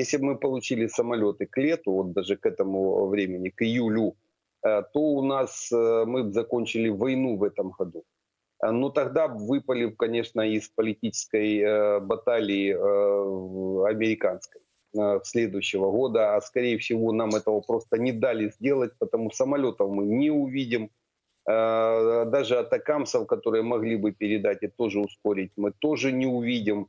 Если бы мы получили самолеты к лету, вот даже к этому времени, к июлю, то у нас мы бы закончили войну в этом году. Но тогда бы выпали, конечно, из политической баталии американской следующего года. А скорее всего нам этого просто не дали сделать, потому что самолетов мы не увидим. Даже атакамсов, которые могли бы передать и тоже ускорить, мы тоже не увидим.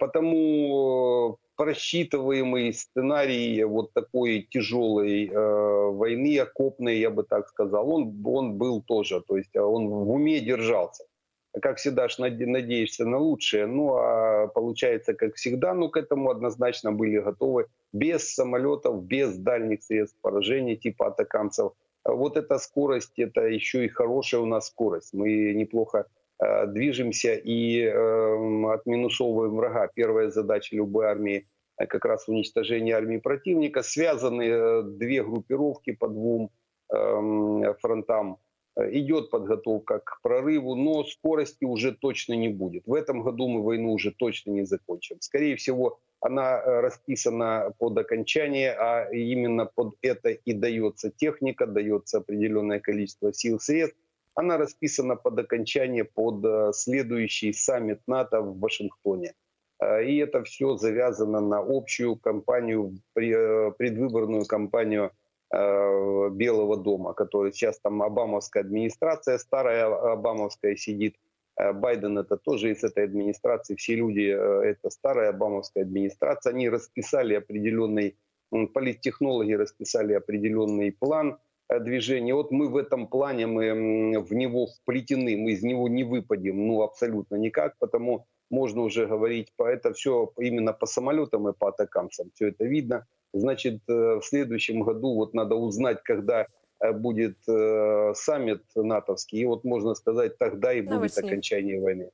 Потому просчитываемый сценарий вот такой тяжелой войны, окопной, я бы так сказал, он был тоже, то есть он в уме держался. Как всегда, надеешься на лучшее, ну а получается, как всегда, но к этому однозначно были готовы без самолетов, без дальних средств поражения типа атакамсов. Вот эта скорость, это еще и хорошая у нас скорость, мы неплохо движемся и отминусовываем врага. Первая задача любой армии как раз уничтожение армии противника. Связаны две группировки по двум фронтам. Идет подготовка к прорыву, но скорости уже точно не будет. В этом году мы войну уже точно не закончим. Скорее всего, она расписана под окончание, а именно под это и дается техника, дается определенное количество сил, средств. Она расписана под окончание, под следующий саммит НАТО в Вашингтоне. И это все завязано на общую кампанию, предвыборную кампанию Белого дома, который сейчас там обамовская администрация, старая обамовская сидит. Байден это тоже из этой администрации, все люди это старая обамовская администрация. Они расписали определенный, политтехнологи расписали определенный план движения. Вот мы в этом плане, мы в него вплетены, мы из него не выпадем, ну абсолютно никак, потому можно уже говорить, это все именно по самолетам и по атакамсам, все это видно. Значит, в следующем году вот надо узнать, когда будет саммит натовский, и вот можно сказать, тогда и будет окончание войны.